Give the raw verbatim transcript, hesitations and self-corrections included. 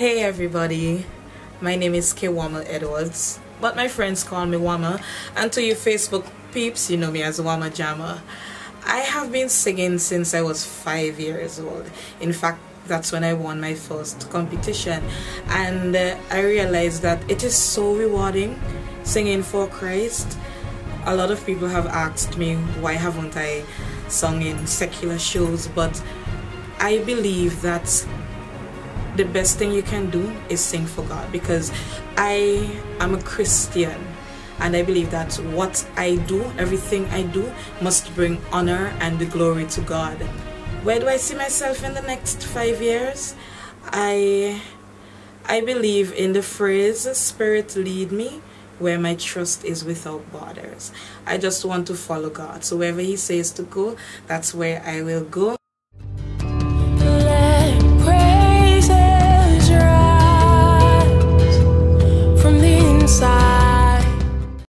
Hey everybody, my name is Cayawanna Edwards, but my friends call me Wama, and to you Facebook peeps, you know me as Wama Jammer. I have been singing since I was five years old. In fact, that's when I won my first competition, and uh, I realized that it is so rewarding singing for Christ. A lot of people have asked me why haven't I sung in secular shows, but I believe that the best thing you can do is sing for God, because I am a Christian and I believe that what I do, everything I do, must bring honor and the glory to God. Where do I see myself in the next five years? I, I believe in the phrase, "Spirit lead me where my trust is without borders." I just want to follow God. So wherever He says to go, that's where I will go.